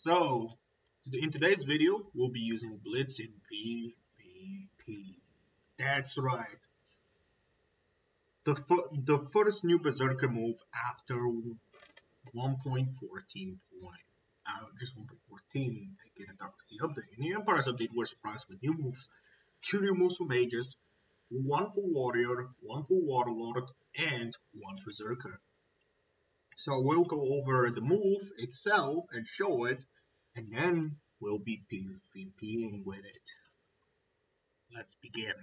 So, in today's video, we'll be using Blitz in PvP. That's right. The first new Berserker move after 1.14. Just 1.14, again, that was the update. In the Empires Update, we're surprised with new moves. 2 new moves for Mages, 1 for Warrior, 1 for Waterlord, and 1 for Berserker. So we'll go over the move itself and show it, and then we'll be PvPing with it. Let's begin.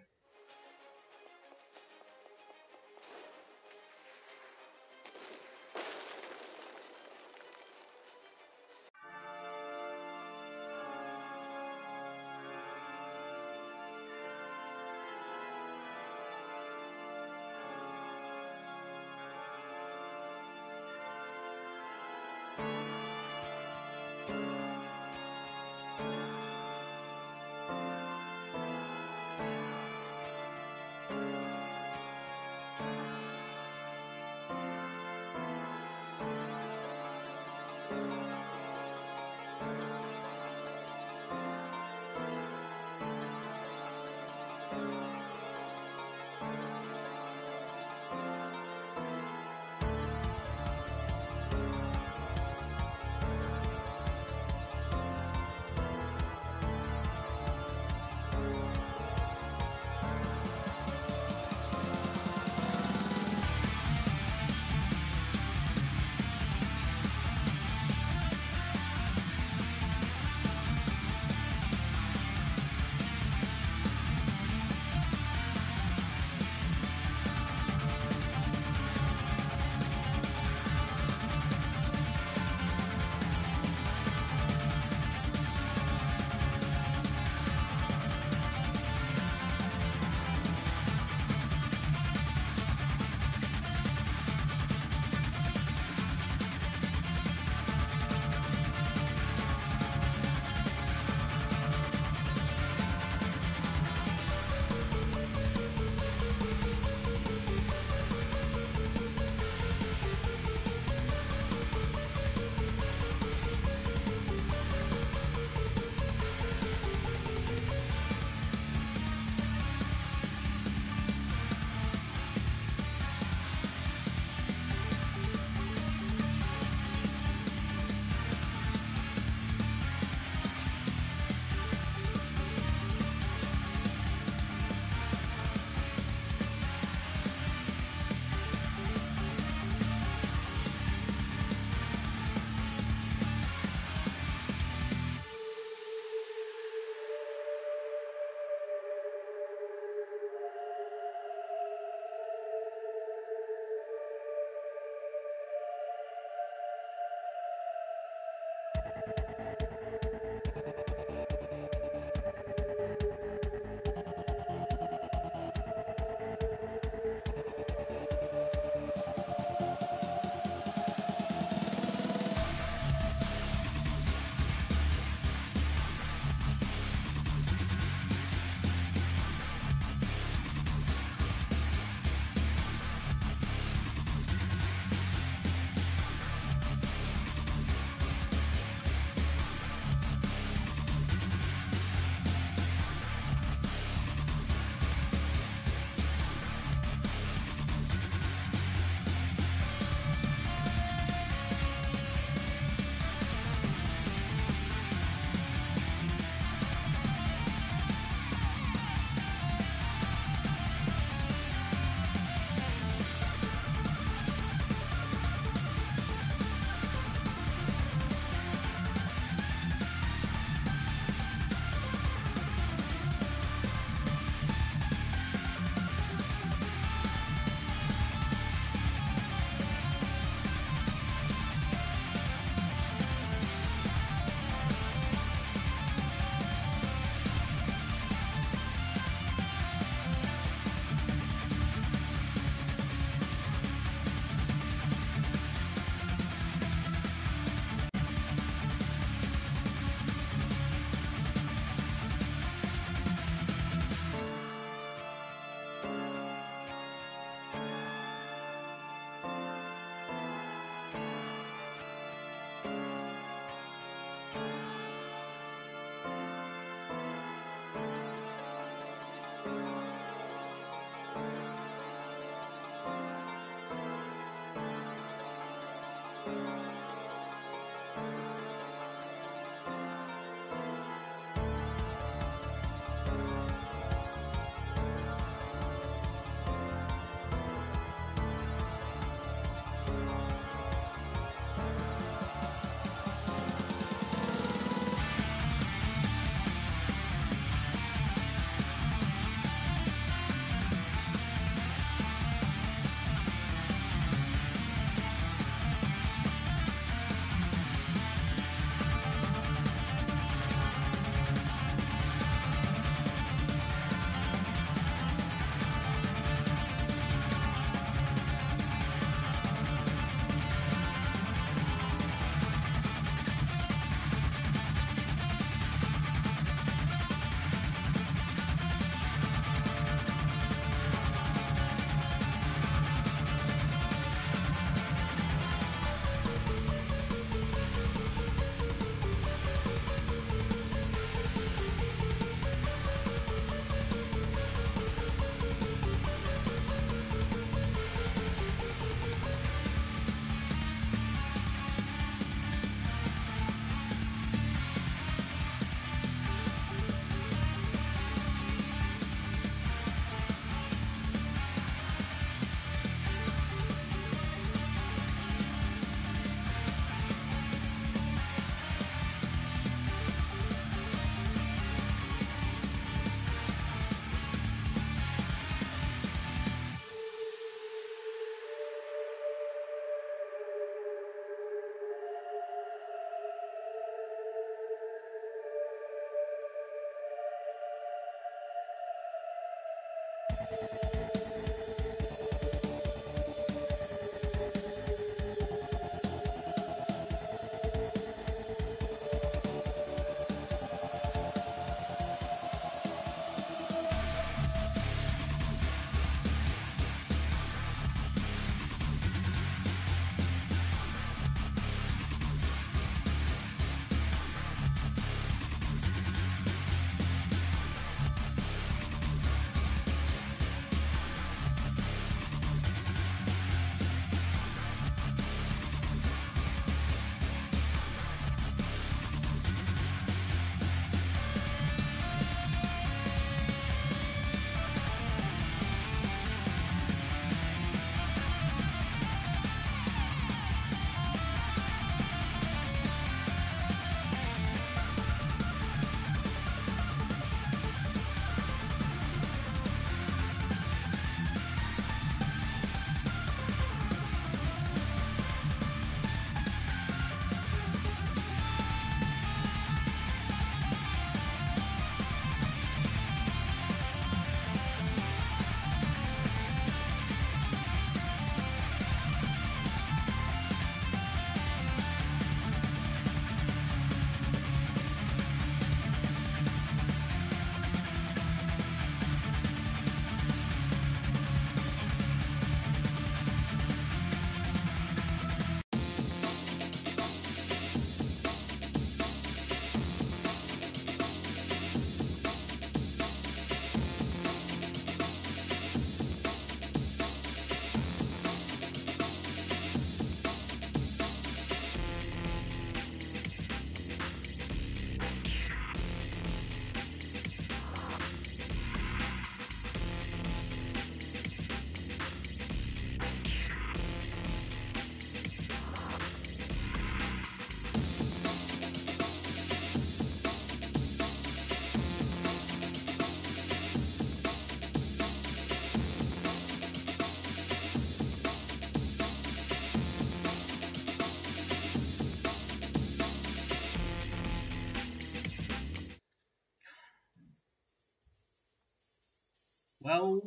Well,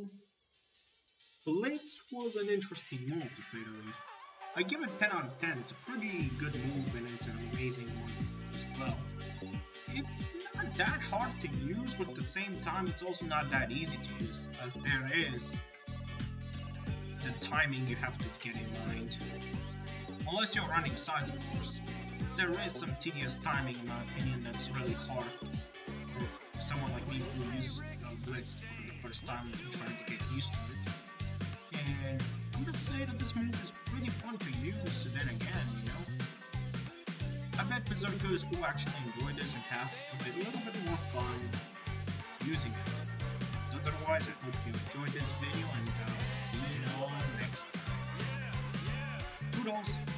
Blitz was an interesting move, to say the least. I give it 10 out of 10, it's a pretty good move and it's an amazing one as well. It's not that hard to use, but at the same time it's also not that easy to use, as there is the timing you have to get in mind. Unless you're running sides, of course. There is some tedious timing, in my opinion, that's really hard for someone like me who uses Blitz for the first time and trying to get used to it. And I'm gonna say that this move is pretty fun to use, then again, you know? I bet Berserkers will actually enjoy this and have a little bit more fun using it. Otherwise, I hope you enjoyed this video and see you all next time. Toodles!